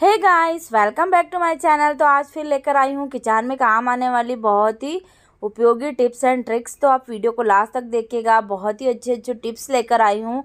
Hey guys, welcome back to my channel. तो आज फिर लेकर आई हूँ किचन में काम आने वाली बहुत ही उपयोगी टिप्स एंड ट्रिक्स। तो आप वीडियो को लास्ट तक देखिएगा, बहुत ही अच्छे अच्छे टिप्स लेकर आई हूँ,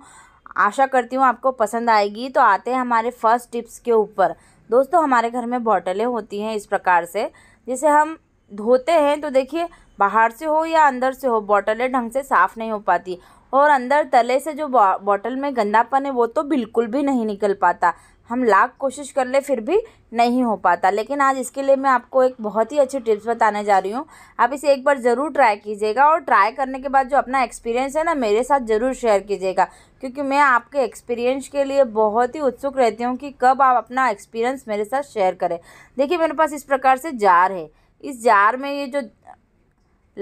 आशा करती हूँ आपको पसंद आएगी। तो आते हैं हमारे फर्स्ट टिप्स के ऊपर। दोस्तों, हमारे घर में बॉटलें होती हैं इस प्रकार से, जिसे हम धोते हैं। तो देखिए, बाहर से हो या अंदर से हो, बॉटलें ढंग से साफ़ नहीं हो पाती और अंदर तले से जो बॉटल में गंदापन है वो तो बिल्कुल भी नहीं निकल पाता। हम लाख कोशिश कर ले फिर भी नहीं हो पाता। लेकिन आज इसके लिए मैं आपको एक बहुत ही अच्छी टिप्स बताने जा रही हूँ। आप इसे एक बार ज़रूर ट्राई कीजिएगा और ट्राई करने के बाद जो अपना एक्सपीरियंस है ना, मेरे साथ ज़रूर शेयर कीजिएगा, क्योंकि मैं आपके एक्सपीरियंस के लिए बहुत ही उत्सुक रहती हूँ कि कब आप अपना एक्सपीरियंस मेरे साथ शेयर करें। देखिए, मेरे पास इस प्रकार से जार है। इस जार में ये जो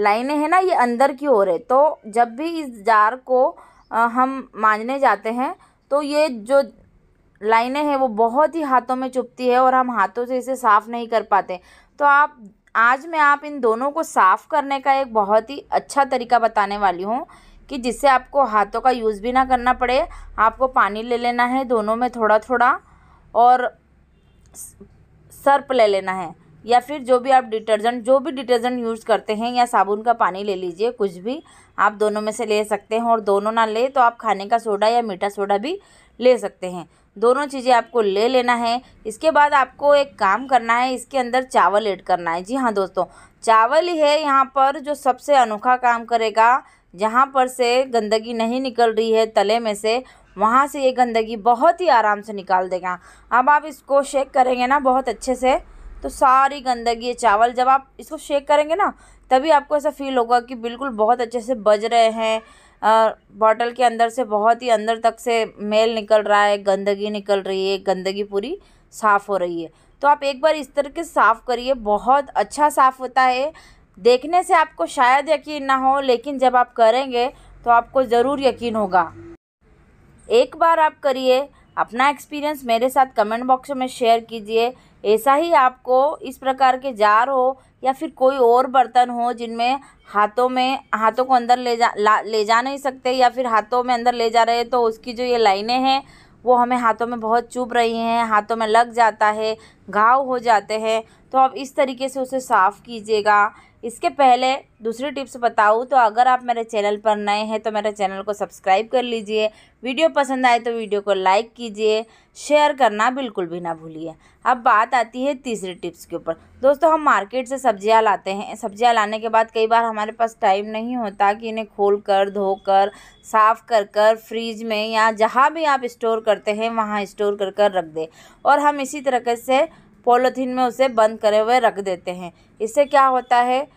लाइनें हैं ना, ये अंदर की ओर है। तो जब भी इस जार को हम मांजने जाते हैं तो ये जो लाइनें हैं वो बहुत ही हाथों में चुभती है और हम हाथों से इसे साफ़ नहीं कर पाते। तो आज मैं इन दोनों को साफ़ करने का एक बहुत ही अच्छा तरीका बताने वाली हूँ, कि जिससे आपको हाथों का यूज़ भी ना करना पड़े। आपको पानी ले लेना है दोनों में, थोड़ा थोड़ा, और सर्फ ले लेना है, या फिर जो भी आप डिटर्जेंट यूज़ करते हैं, या साबुन का पानी ले लीजिए। कुछ भी आप दोनों में से ले सकते हैं, और दोनों ना ले तो आप खाने का सोडा या मीठा सोडा भी ले सकते हैं। दोनों चीज़ें आपको ले लेना है। इसके बाद आपको एक काम करना है, इसके अंदर चावल ऐड करना है। जी हाँ दोस्तों, चावल ही है यहाँ पर जो सबसे अनोखा काम करेगा। जहाँ पर से गंदगी नहीं निकल रही है तले में से, वहाँ से ये गंदगी बहुत ही आराम से निकाल देगा। अब आप इसको शेक करेंगे ना बहुत अच्छे से, तो सारी गंदगी है चावल। जब आप इसको शेक करेंगे ना, तभी आपको ऐसा फील होगा कि बिल्कुल बहुत अच्छे से बज रहे हैं। बॉटल के अंदर से बहुत ही अंदर तक से मेल निकल रहा है, गंदगी निकल रही है, गंदगी पूरी साफ़ हो रही है। तो आप एक बार इस तरह के साफ़ करिए, बहुत अच्छा साफ़ होता है। देखने से आपको शायद यकीन ना हो, लेकिन जब आप करेंगे तो आपको ज़रूर यकीन होगा। एक बार आप करिए, अपना एक्सपीरियंस मेरे साथ कमेंट बॉक्स में शेयर कीजिए। ऐसा ही आपको इस प्रकार के जार हो या फिर कोई और बर्तन हो, जिनमें हाथों को अंदर ले जा नहीं सकते, या फिर हाथों में अंदर ले जा रहे हैं तो उसकी जो ये लाइनें हैं वो हमें हाथों में बहुत चुभ रही हैं, हाथों में लग जाता है, घाव हो जाते हैं। तो आप इस तरीके से उसे साफ़ कीजिएगा। इसके पहले दूसरी टिप्स बताऊँ तो, अगर आप मेरे चैनल पर नए हैं तो मेरे चैनल को सब्सक्राइब कर लीजिए। वीडियो पसंद आए तो वीडियो को लाइक कीजिए, शेयर करना बिल्कुल भी ना भूलिए। अब बात आती है तीसरी टिप्स के ऊपर। दोस्तों, हम मार्केट से सब्जियां लाते हैं। सब्जियां लाने के बाद कई बार हमारे पास टाइम नहीं होता कि इन्हें खोलकर, धोकर, साफ़ कर कर फ्रीज में या जहाँ भी आप स्टोर करते हैं वहाँ स्टोर कर कर रख दें, और हम इसी तरीके से पॉलीथीन में उसे बंद करे हुए रख देते हैं। इससे क्या होता है,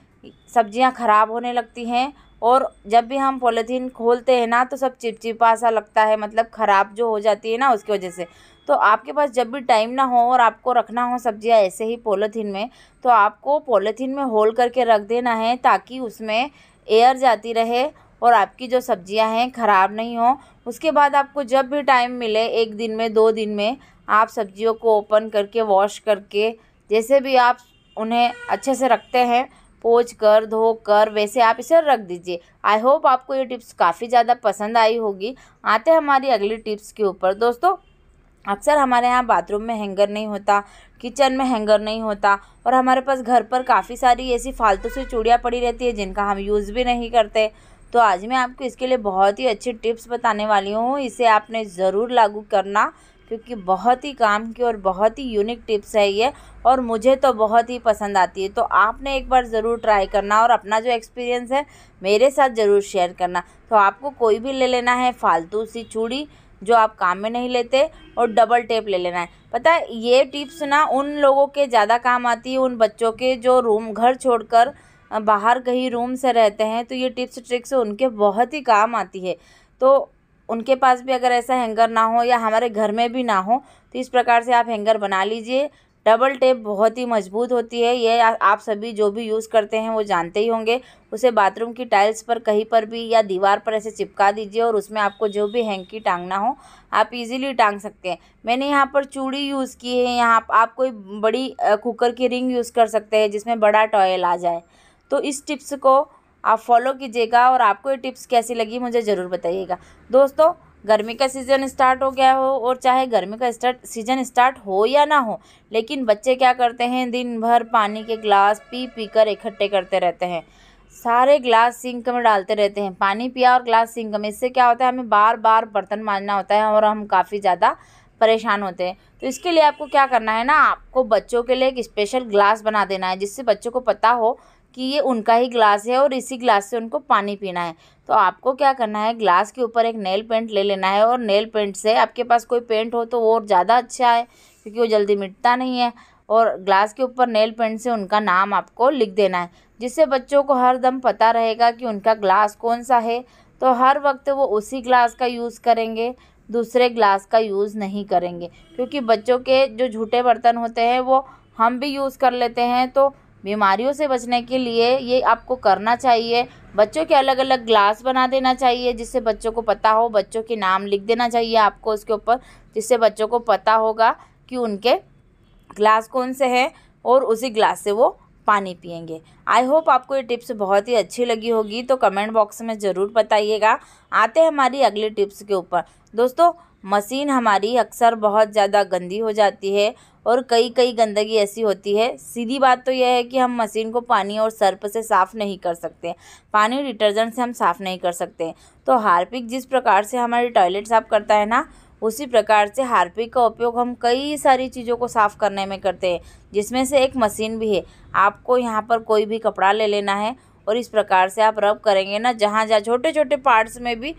सब्जियां ख़राब होने लगती हैं, और जब भी हम पॉलीथीन खोलते हैं ना तो सब चिपचिपा सा लगता है, मतलब ख़राब जो हो जाती है ना उसकी वजह से। तो आपके पास जब भी टाइम ना हो और आपको रखना हो सब्जियां ऐसे ही पॉलीथीन में, तो आपको पॉलीथीन में होल करके रख देना है, ताकि उसमें एयर जाती रहे और आपकी जो सब्जियां हैं ख़राब नहीं हो। उसके बाद आपको जब भी टाइम मिले, एक दिन में, 2 दिन में, आप सब्जियों को ओपन करके, वॉश करके, जैसे भी आप उन्हें अच्छे से रखते हैं, पोंछ कर, धो कर, वैसे आप इसे रख दीजिए। आई होप आपको ये टिप्स काफ़ी ज़्यादा पसंद आई होगी। आते हैं हमारी अगली टिप्स के ऊपर। दोस्तों, अक्सर हमारे यहाँ बाथरूम में हैंगर नहीं होता, किचन में हैंगर नहीं होता, और हमारे पास घर पर काफ़ी सारी ऐसी फालतू सी चूड़ियाँ पड़ी रहती है जिनका हम यूज़ भी नहीं करते। तो आज मैं आपको इसके लिए बहुत ही अच्छी टिप्स बताने वाली हूँ। इसे आपने ज़रूर लागू करना, क्योंकि बहुत ही काम की और बहुत ही यूनिक टिप्स है ये, और मुझे तो बहुत ही पसंद आती है। तो आपने एक बार ज़रूर ट्राई करना और अपना जो एक्सपीरियंस है मेरे साथ ज़रूर शेयर करना। तो आपको कोई भी ले लेना है फालतू सी चूड़ी जो आप काम में नहीं लेते, और डबल टेप ले लेना है। पता है, ये टिप्स ना उन लोगों के ज़्यादा काम आती है, उन बच्चों के जो घर छोड़कर बाहर कहीं रूम से रहते हैं, तो ये टिप्स ट्रिक्स उनके बहुत ही काम आती है। तो उनके पास भी अगर ऐसा हैंगर ना हो, या हमारे घर में भी ना हो, तो इस प्रकार से आप हैंगर बना लीजिए। डबल टेप बहुत ही मजबूत होती है, ये आप सभी जो भी यूज़ करते हैं वो जानते ही होंगे। उसे बाथरूम की टाइल्स पर कहीं पर भी या दीवार पर ऐसे चिपका दीजिए, और उसमें आपको जो भी हैंकी टांगना हो आप इजीली टांग सकते हैं। मैंने यहाँ पर चूड़ी यूज़ की है। यहाँ आप कोई बड़ी कुकर की रिंग यूज़ कर सकते हैं जिसमें बड़ा टॉयल आ जाए। तो इस टिप्स को आप फॉलो कीजिएगा, और आपको ये टिप्स कैसी लगी मुझे ज़रूर बताइएगा। दोस्तों, गर्मी का सीज़न स्टार्ट हो गया हो और चाहे गर्मी का सीज़न स्टार्ट हो या ना हो, लेकिन बच्चे क्या करते हैं, दिन भर पानी के गिलास पी पी कर इकट्ठे करते रहते हैं, सारे गिलास सिंक में डालते रहते हैं। पानी पिया और गिलास सिंक में, इससे क्या होता है, हमें बार बार बर्तन मांजना होता है और हम काफ़ी ज़्यादा परेशान होते हैं। तो इसके लिए आपको क्या करना है ना, आपको बच्चों के लिए एक स्पेशल गिलास बना देना है, जिससे बच्चों को पता हो कि ये उनका ही गिलास है और इसी गिलास से उनको पानी पीना है। तो आपको क्या करना है, गिलास के ऊपर एक नेल पेंट ले लेना है, और नेल पेंट से, आपके पास कोई पेंट हो तो वो ज़्यादा अच्छा है क्योंकि वो जल्दी मिटता नहीं है, और ग्लास के ऊपर नेल पेंट से उनका नाम आपको लिख देना है, जिससे बच्चों को हर दम पता रहेगा कि उनका ग्लास कौन सा है। तो हर वक्त वो उसी ग्लास का यूज़ करेंगे, दूसरे ग्लास का यूज़ नहीं करेंगे, क्योंकि बच्चों के जो झूठे बर्तन होते हैं वो हम भी यूज़ कर लेते हैं। तो बीमारियों से बचने के लिए ये आपको करना चाहिए, बच्चों के अलग अलग ग्लास बना देना चाहिए, जिससे बच्चों को पता हो, बच्चों के नाम लिख देना चाहिए आपको उसके ऊपर, जिससे बच्चों को पता होगा कि उनके ग्लास कौन से हैं और उसी ग्लास से वो पानी पियेंगे। आई होप आपको ये टिप्स बहुत ही अच्छी लगी होगी, तो कमेंट बॉक्स में ज़रूर बताइएगा। आते हैं हमारी अगली टिप्स के ऊपर। दोस्तों, मशीन हमारी अक्सर बहुत ज़्यादा गंदी हो जाती है और कई गंदगी ऐसी होती है। सीधी बात तो यह है कि हम मशीन को पानी और सर्फ से साफ़ नहीं कर सकते, पानी डिटर्जेंट से हम साफ़ नहीं कर सकते। तो हार्पिक जिस प्रकार से हमारी टॉयलेट साफ़ करता है ना, उसी प्रकार से हार्पिक का उपयोग हम कई सारी चीज़ों को साफ़ करने में करते हैं, जिसमें से एक मशीन भी है। आपको यहाँ पर कोई भी कपड़ा ले लेना है और इस प्रकार से आप रब करेंगे ना, जहाँ जहाँ छोटे छोटे पार्ट्स में भी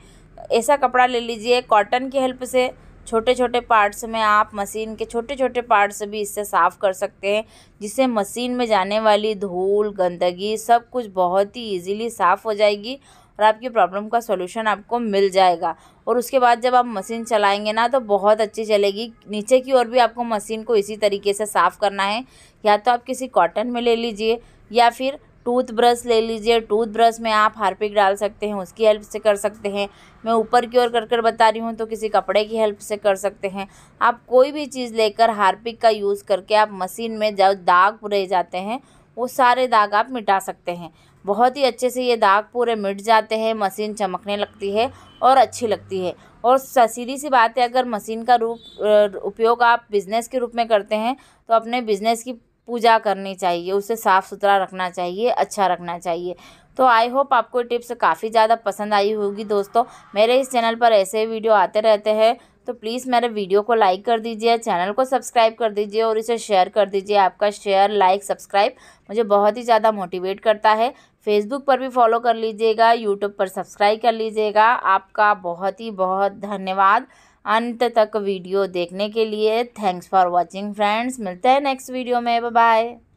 ऐसा कपड़ा ले लीजिए। कॉटन की हेल्प से छोटे छोटे पार्ट्स में आप मशीन के छोटे छोटे पार्ट्स भी इससे साफ़ कर सकते हैं, जिससे मशीन में जाने वाली धूल गंदगी सब कुछ बहुत ही ईजीली साफ़ हो जाएगी और आपकी प्रॉब्लम का सॉल्यूशन आपको मिल जाएगा। और उसके बाद जब आप मशीन चलाएंगे ना तो बहुत अच्छी चलेगी। नीचे की ओर भी आपको मशीन को इसी तरीके से साफ़ करना है। या तो आप किसी कॉटन में ले लीजिए या फिर टूथब्रश ले लीजिए। टूथब्रश में आप हार्पिक डाल सकते हैं, उसकी हेल्प से कर सकते हैं। मैं ऊपर की ओर कर बता रही हूँ, तो किसी कपड़े की हेल्प से कर सकते हैं। आप कोई भी चीज़ लेकर हार्पिक का यूज़ करके आप मशीन में जो दाग रह जाते हैं वो सारे दाग आप मिटा सकते हैं। बहुत ही अच्छे से ये दाग पूरे मिट जाते हैं, मशीन चमकने लगती है और अच्छी लगती है। और सीधी सी बात है, अगर मशीन का उपयोग आप बिज़नेस के रूप में करते हैं तो अपने बिज़नेस की पूजा करनी चाहिए, उसे साफ़ सुथरा रखना चाहिए, अच्छा रखना चाहिए। तो आई होप आपको टिप्स काफ़ी ज़्यादा पसंद आई होगी। दोस्तों, मेरे इस चैनल पर ऐसे वीडियो आते रहते हैं, तो प्लीज़ मेरे वीडियो को लाइक कर दीजिए, चैनल को सब्सक्राइब कर दीजिए और इसे शेयर कर दीजिए। आपका शेयर, लाइक, सब्सक्राइब मुझे बहुत ही ज़्यादा मोटिवेट करता है। फेसबुक पर भी फॉलो कर लीजिएगा, यूट्यूब पर सब्सक्राइब कर लीजिएगा। आपका बहुत धन्यवाद अंत तक वीडियो देखने के लिए। थैंक्स फॉर वॉचिंग फ्रेंड्स, मिलते हैं नेक्स्ट वीडियो में। Bye bye.